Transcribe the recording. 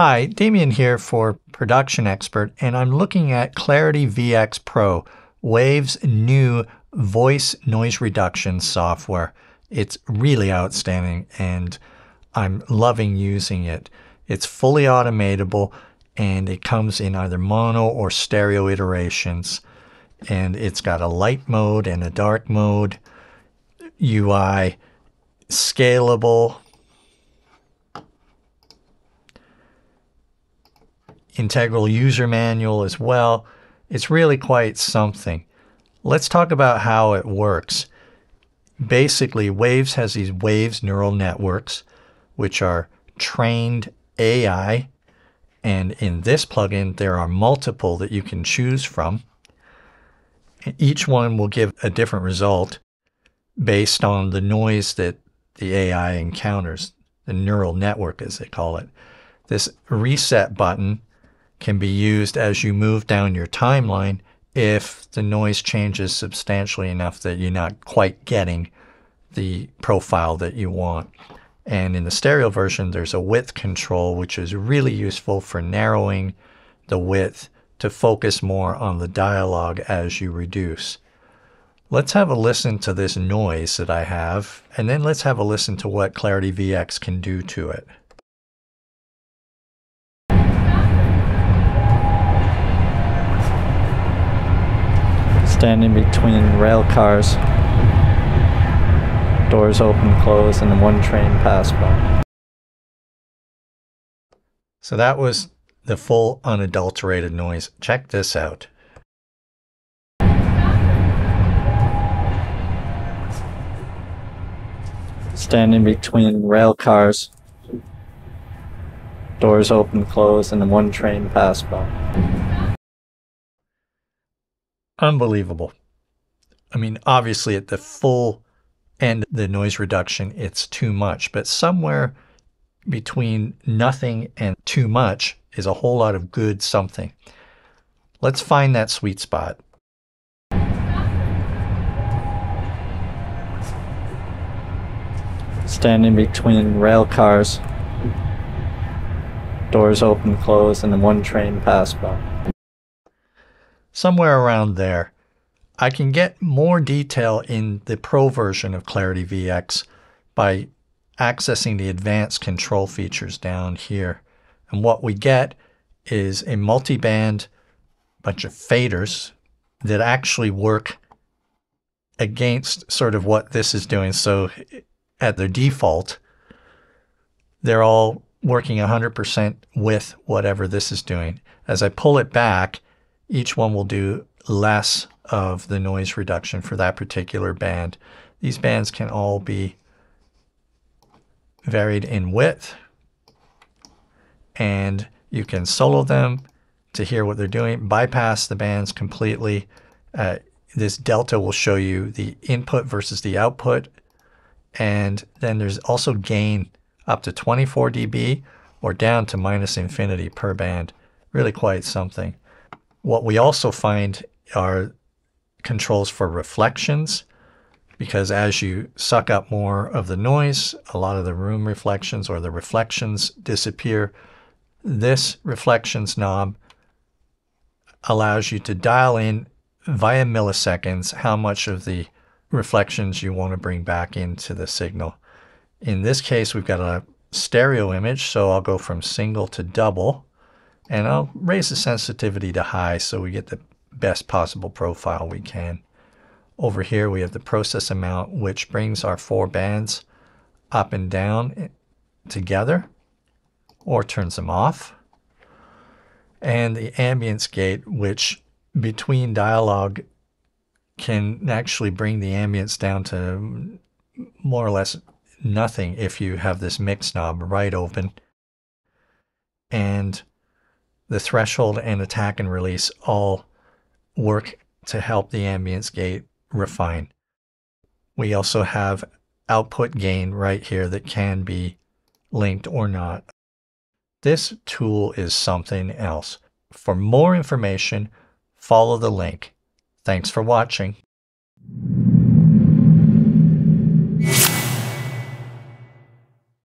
Hi, Damien here for Production Expert, and I'm looking at Clarity VX Pro, Waves' new voice noise reduction software. It's really outstanding, and I'm loving using it. It's fully automatable, and it comes in either mono or stereo iterations. And it's got a light mode and a dark mode, UI, scalable, integral user manual as well. It's really quite something. Let's talk about how it works. Basically, Waves has these Waves neural networks, which are trained AI. And in this plugin, there are multiple that you can choose from. Each one will give a different result based on the noise that the AI encounters, the neural network as they call it. This reset button can be used as you move down your timeline if the noise changes substantially enough that you're not quite getting the profile that you want. And in the stereo version, there's a width control, which is really useful for narrowing the width to focus more on the dialogue as you reduce. Let's have a listen to this noise that I have, and then let's have a listen to what Clarity VX can do to it. Standing between rail cars, doors open, close, and one train passed by. So that was the full unadulterated noise. Check this out. Standing between rail cars, doors open, close, and one train passed by. Unbelievable. I mean, obviously at the full end of the noise reduction, it's too much, but somewhere between nothing and too much is a whole lot of good something. Let's find that sweet spot. Standing between rail cars, doors open, close, and one train passed by. Somewhere around there. I can get more detail in the Pro version of Clarity VX by accessing the advanced control features down here. And what we get is a multi-band bunch of faders that actually work against sort of what this is doing. So at their default, they're all working 100% with whatever this is doing. As I pull it back, each one will do less of the noise reduction for that particular band. These bands can all be varied in width, and you can solo them to hear what they're doing, bypass the bands completely. This delta will show you the input versus the output. And then there's also gain up to 24 dB or down to -infinity per band. Really quite something. What we also find are controls for reflections, because as you suck up more of the noise, a lot of the room reflections or the reflections disappear. This reflections knob allows you to dial in via milliseconds how much of the reflections you want to bring back into the signal. In this case, we've got a stereo image, so I'll go from single to double. And I'll raise the sensitivity to high so we get the best possible profile we can. Over here we have the process amount, which brings our four bands up and down together or turns them off. And the ambience gate, which between dialogue can actually bring the ambience down to more or less nothing if you have this mix knob right open. And the threshold and attack and release all work to help the ambience gate refine. We also have output gain right here that can be linked or not. This tool is something else. For more information, follow the link. Thanks for watching.